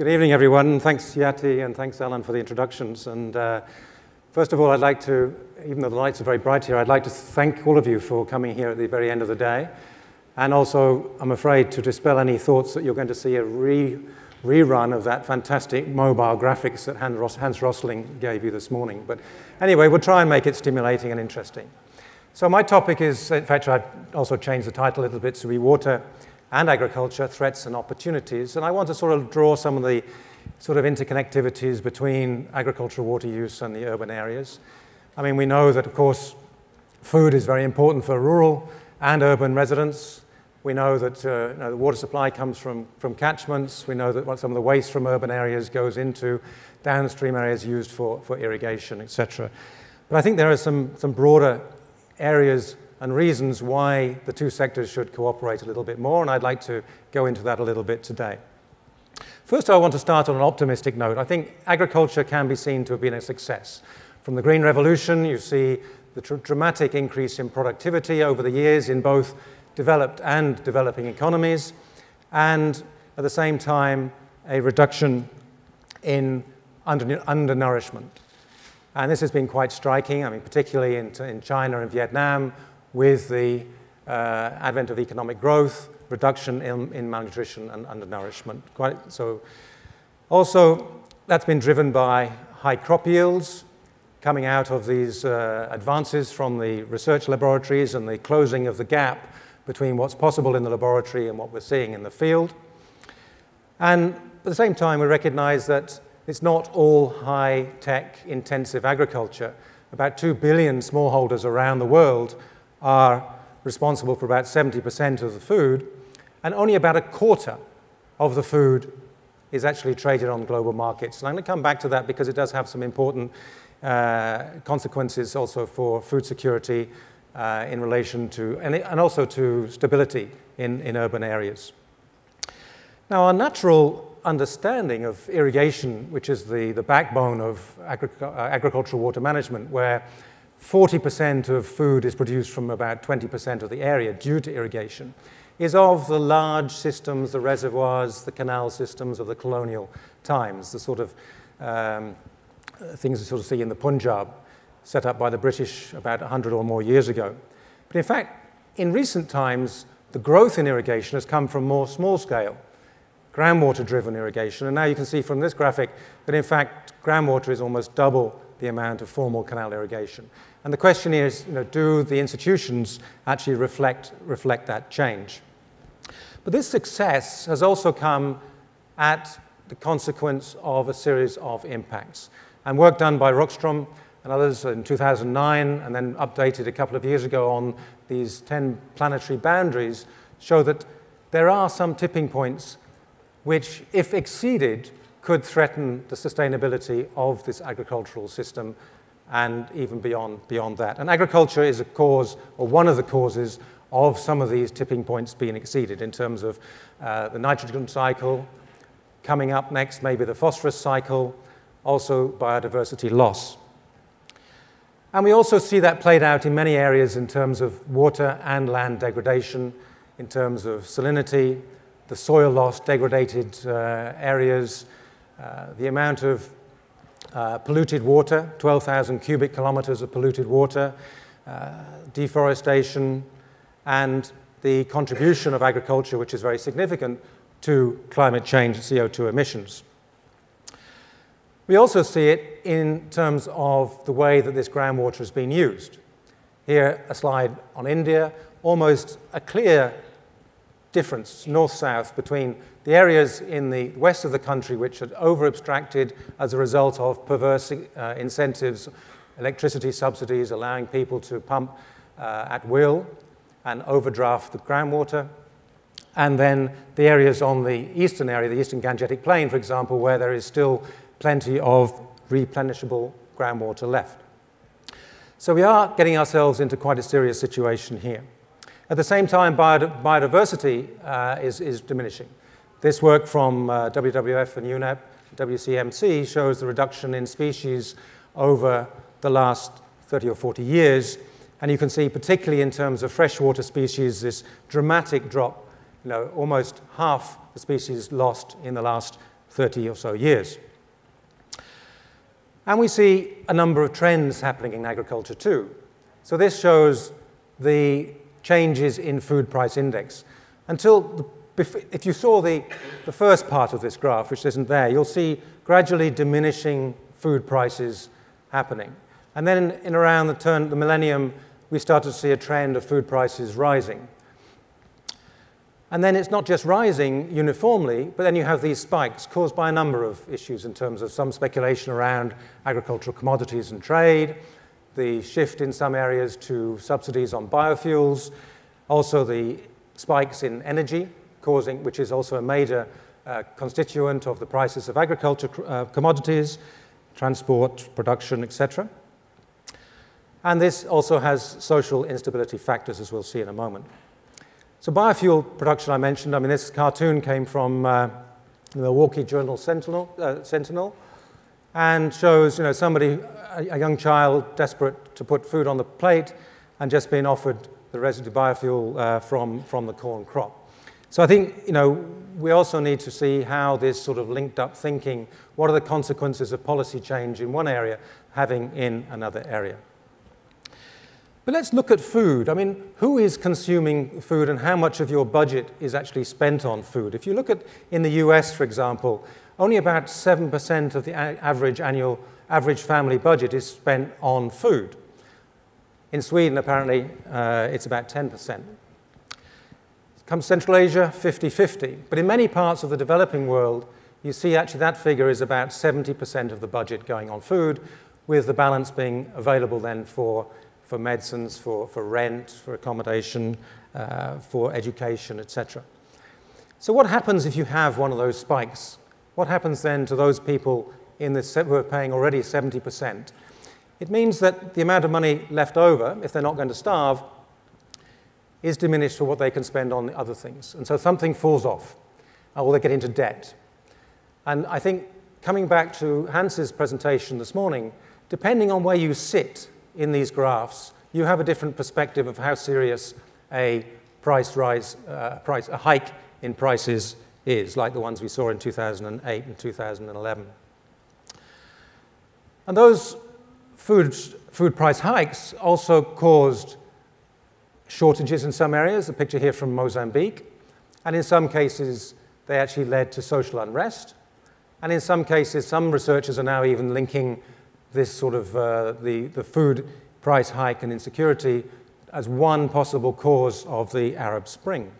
Good evening, everyone. Thanks, Yati, and thanks, Alan, for the introductions. And first of all, I'd like to, even though the lights are very bright here, I'd like to thank all of you for coming here at the very end of the day. And also, I'm afraid, to dispel any thoughts that you're going to see a rerun of that fantastic mobile graphics that Hans Rosling gave you this morning. But anyway, we'll try and make it stimulating and interesting. So my topic is, in fact, I've also changed the title a little bit to be Water and Agriculture, Threats and Opportunities. And I want to sort of draw some of the sort of interconnectivities between agricultural water use and the urban areas. I mean, we know that, of course, food is very important for rural and urban residents. We know that the water supply comes from catchments. We know that some of the waste from urban areas goes into downstream areas used for irrigation, etc. But I think there are some broader areas and reasons why the two sectors should cooperate a little bit more, and I'd like to go into that a little bit today. First, I want to start on an optimistic note. I think agriculture can be seen to have been a success. From the Green Revolution, you see the dramatic increase in productivity over the years in both developed and developing economies, and at the same time, a reduction in undernourishment. And this has been quite striking, I mean, particularly in China and Vietnam, with the advent of economic growth, reduction in malnutrition and undernourishment. So also, that's been driven by high crop yields coming out of these advances from the research laboratories and the closing of the gap between what's possible in the laboratory and what we're seeing in the field. And at the same time, we recognize that it's not all high-tech intensive agriculture. About 2 billion smallholders around the world are responsible for about 70% of the food, and only about a quarter of the food is actually traded on global markets. And I'm going to come back to that because it does have some important consequences also for food security in relation to, and also to stability in urban areas. Now, our natural understanding of irrigation, which is the backbone of agricultural water management, where 40% of food is produced from about 20% of the area due to irrigation, is of the large systems, the reservoirs, the canal systems of the colonial times, the sort of things we sort of see in the Punjab, set up by the British about 100 or more years ago. But in fact, in recent times, the growth in irrigation has come from more small-scale, groundwater-driven irrigation. And now you can see from this graphic that, in fact, groundwater is almost double the amount of formal canal irrigation. And the question is, do the institutions actually reflect that change? But this success has also come at the consequence of a series of impacts. And work done by Rockstrom and others in 2009, and then updated a couple of years ago on these 10 planetary boundaries, show that there are some tipping points which, if exceeded, could threaten the sustainability of this agricultural system and even beyond that. And agriculture is a cause, or one of the causes, of some of these tipping points being exceeded in terms of the nitrogen cycle, coming up next, maybe the phosphorus cycle, also biodiversity loss. And we also see that played out in many areas in terms of water and land degradation, in terms of salinity, the soil loss, degraded areas, the amount of polluted water, 12,000 cubic kilometers of polluted water, deforestation, and the contribution of agriculture, which is very significant, to climate change and CO2 emissions. We also see it in terms of the way that this groundwater has been used. Here, a slide on India, almost a clear difference, north-south, between the areas in the west of the country which are over-abstracted as a result of perverse incentives, electricity subsidies allowing people to pump at will and overdraft the groundwater, and then the areas on the eastern area, the eastern Gangetic Plain, for example, where there is still plenty of replenishable groundwater left. So we are getting ourselves into quite a serious situation here. At the same time, biodiversity is diminishing. This work from WWF and UNEP, WCMC, shows the reduction in species over the last 30 or 40 years. And you can see, particularly in terms of freshwater species, this dramatic drop, almost half the species lost in the last 30 or so years. And we see a number of trends happening in agriculture too. So this shows the changes in food price index. If you saw the first part of this graph, which isn't there, you'll see gradually diminishing food prices happening. And then in around the turn of the millennium, we start to see a trend of food prices rising. And then it's not just rising uniformly, but then you have these spikes caused by a number of issues in terms of some speculation around agricultural commodities and trade, the shift in some areas to subsidies on biofuels, also the spikes in energy, which is also a major constituent of the prices of agriculture commodities, transport, production, etc. And this also has social instability factors, as we'll see in a moment. So biofuel production I mentioned, I mean, this cartoon came from the Milwaukee Journal Sentinel, and shows, you know, somebody, a young child desperate to put food on the plate and just being offered the residue biofuel from the corn crop. So I think, you know, we also need to see how this sort of linked up thinking, what are the consequences of policy change in one area having in another area. But let's look at food. I mean, who is consuming food and how much of your budget is actually spent on food? If you look at, in the US, for example, only about 7% of the average family budget is spent on food. In Sweden, apparently, it's about 10%. Comes Central Asia, 50-50. But in many parts of the developing world, you see actually that figure is about 70% of the budget going on food, with the balance being available then for medicines, for rent, for accommodation, for education, etc. So what happens if you have one of those spikes? What happens then to those people in this who are paying already 70%? It means that the amount of money left over, if they're not going to starve, is diminished for what they can spend on other things. And so something falls off, or they get into debt. And I think, coming back to Hans's presentation this morning, depending on where you sit in these graphs, you have a different perspective of how serious a a hike in prices is, like the ones we saw in 2008 and 2011. And those food price hikes also caused shortages in some areas, a picture here from Mozambique, and in some cases, they actually led to social unrest. And in some cases, some researchers are now even linking this sort of the food price hike and insecurity as one possible cause of the Arab Spring.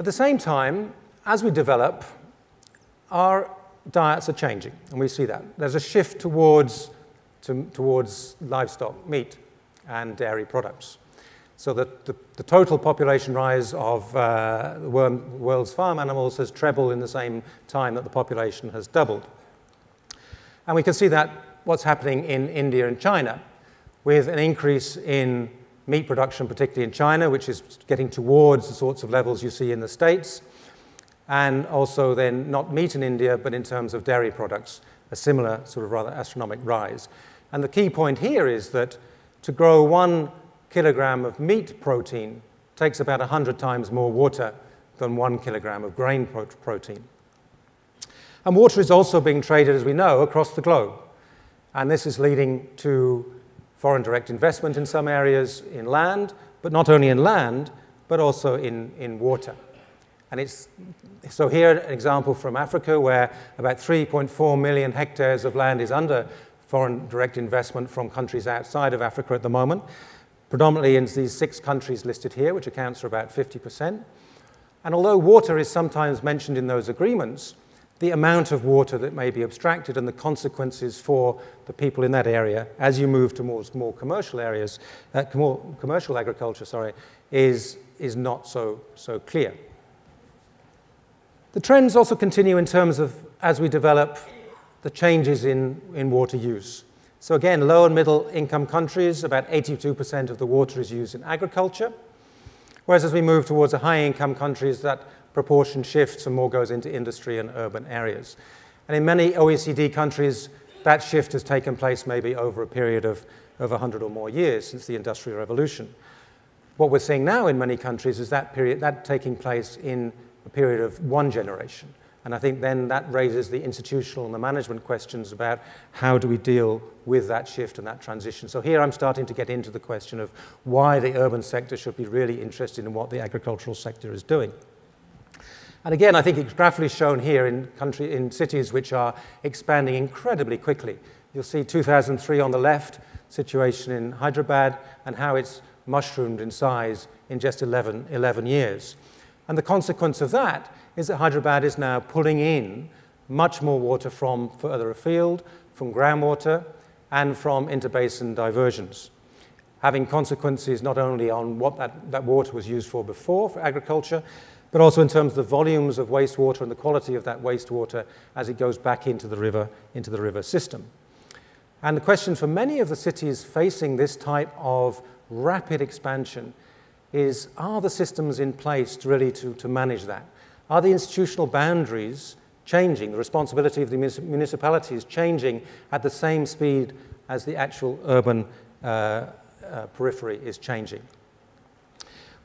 At the same time, as we develop, our diets are changing, and we see that. There's a shift towards livestock, meat, and dairy products. So that the total population rise of the world's farm animals has trebled in the same time that the population has doubled. And we can see that what's happening in India and China, with an increase in meat production, particularly in China, which is getting towards the sorts of levels you see in the States, and also then not meat in India, but in terms of dairy products, a similar sort of rather astronomic rise. And the key point here is that to grow 1 kilogram of meat protein takes about 100 times more water than 1 kilogram of grain protein. And water is also being traded, as we know, across the globe. And this is leading to foreign direct investment in some areas in land, but not only in land, but also in water. And it's, so here an example from Africa where about 3.4 million hectares of land is under foreign direct investment from countries outside of Africa at the moment, predominantly in these 6 countries listed here, which accounts for about 50%. And although water is sometimes mentioned in those agreements, the amount of water that may be abstracted and the consequences for the people in that area as you move towards more commercial areas, more commercial agriculture, sorry, is not so clear. The trends also continue in terms of, as we develop, the changes in water use. So again, low and middle income countries, about 82% of the water is used in agriculture, whereas as we move towards the high income countries, that proportion shifts and more goes into industry and urban areas. And in many OECD countries, that shift has taken place maybe over a period of 100 or more years since the Industrial Revolution. What we're seeing now in many countries is that period, that taking place in a period of one generation. And I think then that raises the institutional and the management questions about how do we deal with that shift and that transition. So here I'm starting to get into the question of why the urban sector should be really interested in what the agricultural sector is doing. And again, I think it's graphically shown here in cities which are expanding incredibly quickly. You'll see 2003 on the left, situation in Hyderabad, and how it's mushroomed in size in just 11 years. And the consequence of that is that Hyderabad is now pulling in much more water from further afield, from groundwater, and from interbasin diversions, having consequences not only on what that water was used for before, for agriculture, but also in terms of the volumes of wastewater and the quality of that wastewater as it goes back into the river system. And the question for many of the cities facing this type of rapid expansion is, are the systems in place really to manage that? Are the institutional boundaries changing, the responsibility of the municipalities changing at the same speed as the actual urban periphery is changing?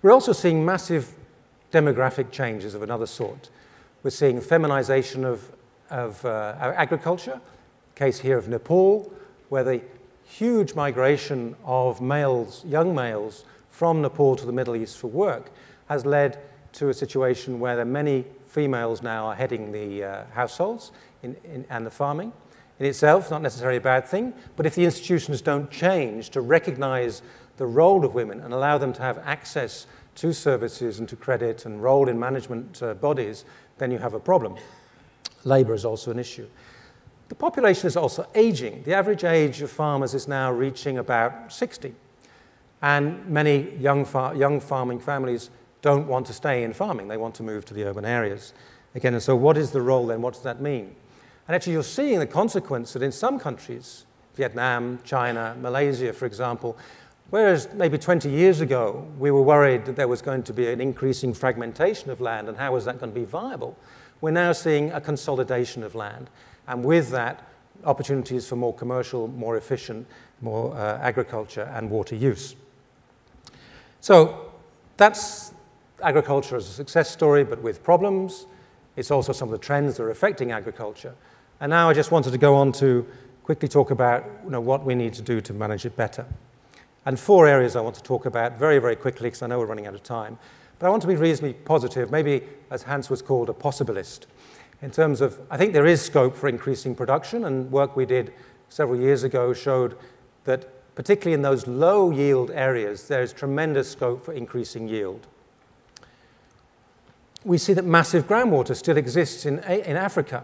We're also seeing massive demographic changes of another sort. We're seeing feminization of agriculture, case here of Nepal, where the huge migration of males, young males, from Nepal to the Middle East for work has led to a situation where many females now are heading the households and the farming. In itself, not necessarily a bad thing, but if the institutions don't change to recognize the role of women and allow them to have access to services and to credit and role in management bodies, then you have a problem. Labor is also an issue. The population is also aging. The average age of farmers is now reaching about 60, and many young farming families don't want to stay in farming. They want to move to the urban areas. Again, and so what is the role then? What does that mean? And actually, you're seeing the consequence that in some countries, Vietnam, China, Malaysia, for example, whereas maybe 20 years ago, we were worried that there was going to be an increasing fragmentation of land and how was that going to be viable, we're now seeing a consolidation of land. And with that, opportunities for more commercial, more efficient, more agriculture and water use. So that's agriculture as a success story, but with problems. It's also some of the trends that are affecting agriculture. And now I just wanted to go on to quickly talk about what we need to do to manage it better. And four areas I want to talk about very, very quickly, because I know we're running out of time. But I want to be reasonably positive, maybe as Hans was called, a possibilist. In terms of, I think there is scope for increasing production, and work we did several years ago showed that particularly in those low yield areas, there is tremendous scope for increasing yield. We see that massive groundwater still exists in Africa,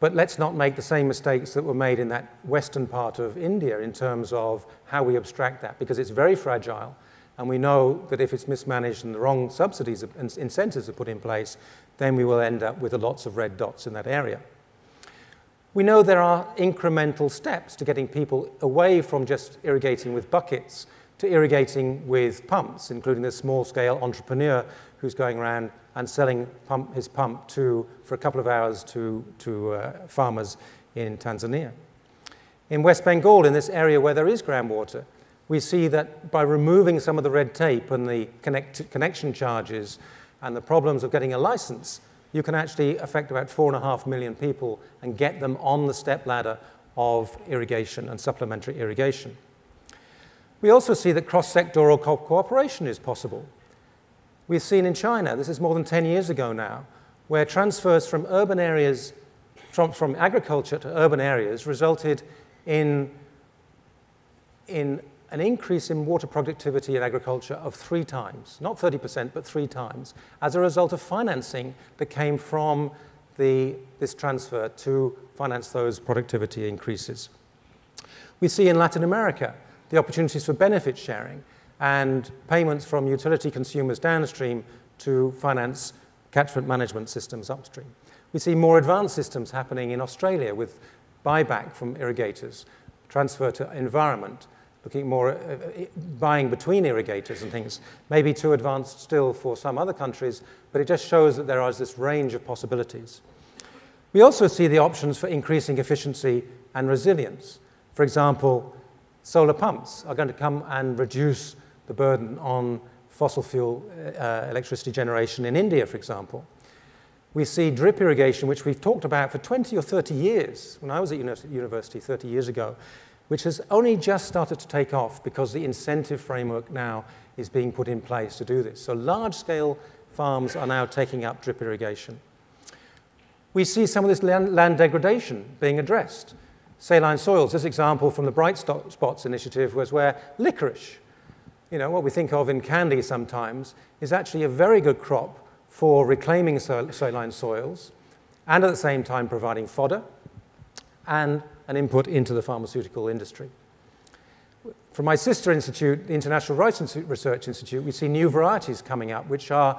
but let's not make the same mistakes that were made in that western part of India in terms of how we abstract that, because it's very fragile, and we know that if it's mismanaged and the wrong subsidies and incentives are put in place, then we will end up with lots of red dots in that area. We know there are incremental steps to getting people away from just irrigating with buckets to irrigating with pumps, including this small-scale entrepreneur who's going around and selling his pump for a couple of hours to farmers in Tanzania. In West Bengal, in this area where there is groundwater, we see that by removing some of the red tape and the connection charges, and the problems of getting a license, you can actually affect about 4.5 million people and get them on the step ladder of irrigation and supplementary irrigation. We also see that cross-sectoral cooperation is possible. We've seen in China, this is more than 10 years ago now, where transfers from urban areas, from agriculture to urban areas resulted in an increase in water productivity in agriculture of 3 times, not 30%, but 3 times, as a result of financing that came from this transfer to finance those productivity increases. We see in Latin America the opportunities for benefit sharing and payments from utility consumers downstream to finance catchment management systems upstream. We see more advanced systems happening in Australia with buyback from irrigators, transfer to environment, looking more at buying between irrigators and things, maybe too advanced still for some other countries, but it just shows that there is this range of possibilities. We also see the options for increasing efficiency and resilience. For example, solar pumps are going to come and reduce the burden on fossil fuel electricity generation in India, for example. We see drip irrigation, which we've talked about for 20 or 30 years, when I was at university 30 years ago, which has only just started to take off because the incentive framework now is being put in place to do this. So large-scale farms are now taking up drip irrigation. We see some of this land degradation being addressed. Saline soils, this example from the Bright Spots Initiative was where licorice, you know, what we think of in candy sometimes, is actually a very good crop for reclaiming saline soils and at the same time providing fodder and an input into the pharmaceutical industry. From my sister institute, the International Rice Research Institute, we see new varieties coming up which are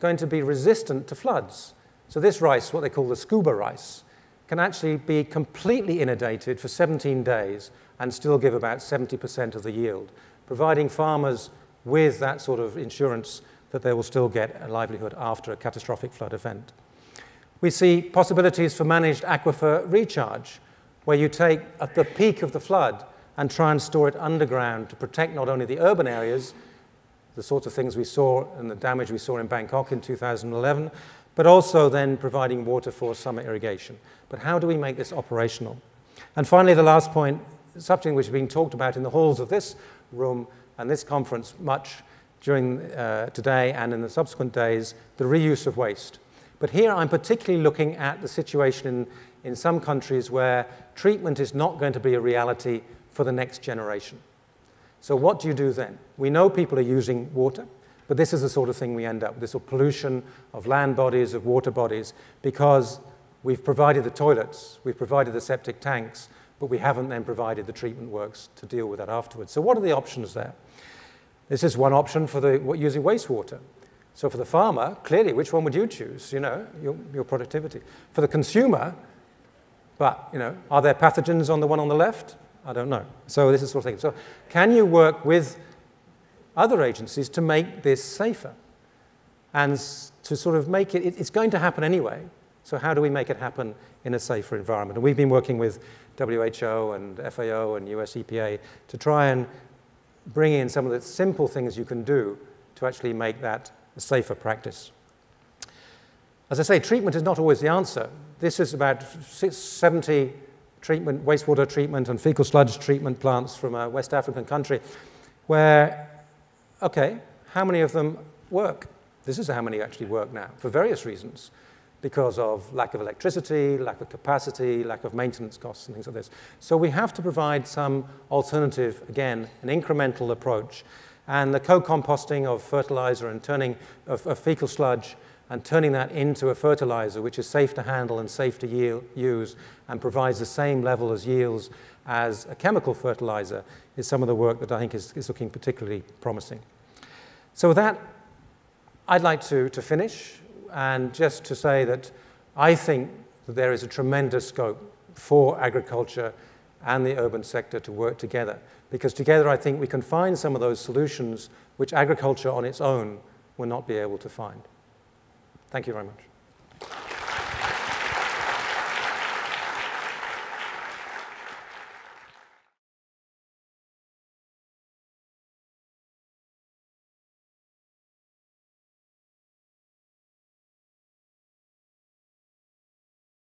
going to be resistant to floods. So this rice, what they call the scuba rice, can actually be completely inundated for 17 days and still give about 70% of the yield, providing farmers with that sort of insurance that they will still get a livelihood after a catastrophic flood event. We see possibilities for managed aquifer recharge, where you take at the peak of the flood and try and store it underground to protect not only the urban areas, the sorts of things we saw and the damage we saw in Bangkok in 2011, but also then providing water for summer irrigation. But how do we make this operational? And finally, the last point, something which is being talked about in the halls of this room and this conference much during today and in the subsequent days, the reuse of waste. But here I'm particularly looking at the situation in some countries where treatment is not going to be a reality for the next generation. So what do you do then? We know people are using water, but this is the sort of thing we end up with, this sort of pollution of land bodies, of water bodies, because we've provided the toilets, we've provided the septic tanks, but we haven't then provided the treatment works to deal with that afterwards. So what are the options there? This is one option for using wastewater. So for the farmer, clearly, which one would you choose? You know, your productivity. For the consumer, but, you know, are there pathogens on the one on the left? I don't know. So this is sort of thing. So can you work with other agencies to make this safer and to sort of make it's going to happen anyway, so how do we make it happen in a safer environment? And we've been working with WHO and FAO and US EPA to try and bring in some of the simple things you can do to actually make that a safer practice. As I say, treatment is not always the answer. This is about 70 wastewater treatment and fecal sludge treatment plants from a West African country where, okay, how many of them work? This is how many actually work now, for various reasons, because of lack of electricity, lack of capacity, lack of maintenance costs and things like this. So we have to provide some alternative, again, an incremental approach. And the co-composting of fertilizer and turning of fecal sludge and turning that into a fertilizer which is safe to handle and safe to use and provides the same level as yields as a chemical fertilizer is some of the work that I think is looking particularly promising. So with that, I'd like to finish and just to say that I think that there is a tremendous scope for agriculture and the urban sector to work together, because together I think we can find some of those solutions which agriculture on its own will not be able to find. Thank you very much.